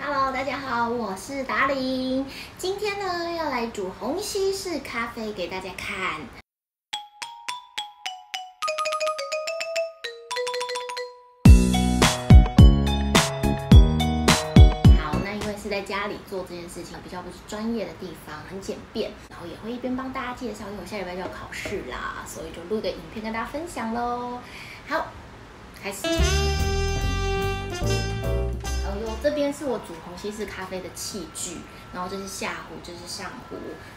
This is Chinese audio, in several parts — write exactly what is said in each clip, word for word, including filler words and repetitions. Hello， 大家好，我是达伶。今天呢，要来煮虹吸式咖啡给大家看。好，那因为是在家里做这件事情，比较不是专业的地方，很简便，然后也会一边帮大家介绍，因为我下礼拜就要考试啦，所以就录个影片跟大家分享喽。好，开始。 这边是我煮虹吸式咖啡的器具，然后这是下壶，这是上壶，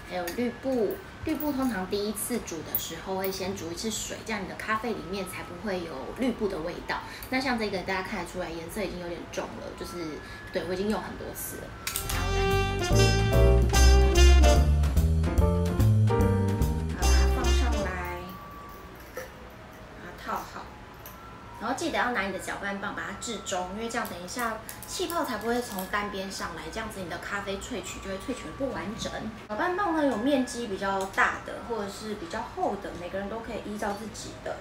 还有滤布。滤布通常第一次煮的时候会先煮一次水，这样你的咖啡里面才不会有滤布的味道。那像这个大家看得出来，颜色已经有点重了，就是对我已经用很多次了。好，把它放上来，把它套好。 然后记得要拿你的搅拌棒把它置中，因为这样等一下气泡才不会从单边上来，这样子你的咖啡萃取就会萃取得不完整。搅拌棒呢有面积比较大的或者是比较厚的，每个人都可以依照自己的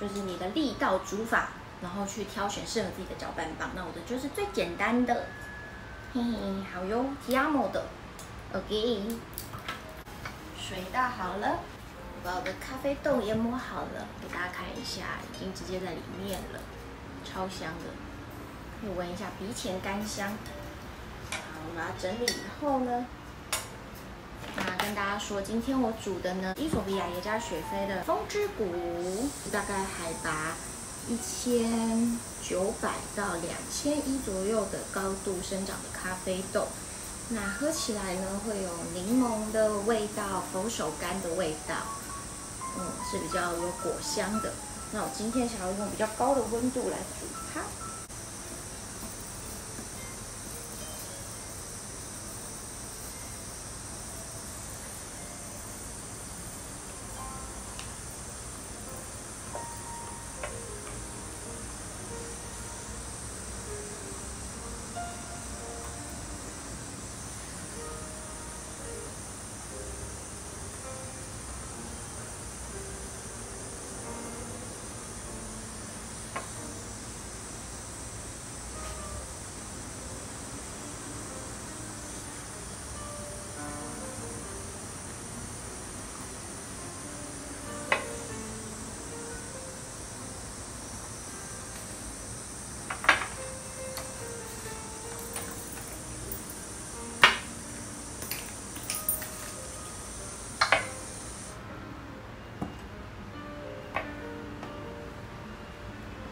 就是你的力道煮法，然后去挑选适合自己的搅拌棒。那我的就是最简单的，嘿嘿，好哟 ，Tiamo 的 ，OK， 水倒好了。 把我的咖啡豆也磨好了，给大家看一下，已经直接在里面了，超香的，可以闻一下鼻前干香。好，我把它整理以后呢，那跟大家说，今天我煮的呢，伊索比亚耶加雪菲的风之谷，大概海拔一千九百到两千一左右的高度生长的咖啡豆。 那喝起来呢，会有柠檬的味道、佛手柑的味道，嗯，是比较有果香的。那我今天想要用比较高的温度来煮它。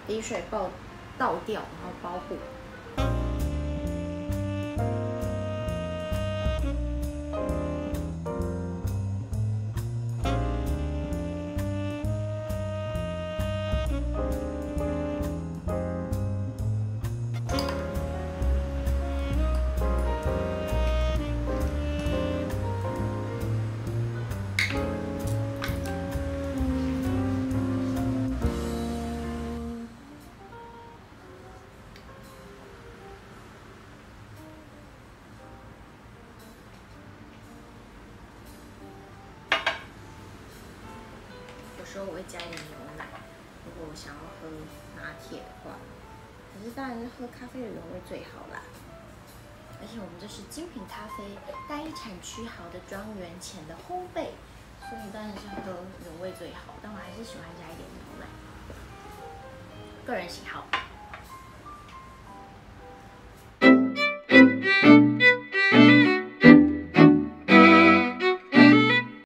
滴水爆倒掉，然后包裹。所以我会加一点牛奶，如果我想要喝拿铁的话，可是当然是喝咖啡的原味最好啦。而且我们这是精品咖啡，单一产区好的庄园前的烘焙，所以当然是喝原味最好。但我还是喜欢加一点牛奶，个人喜好。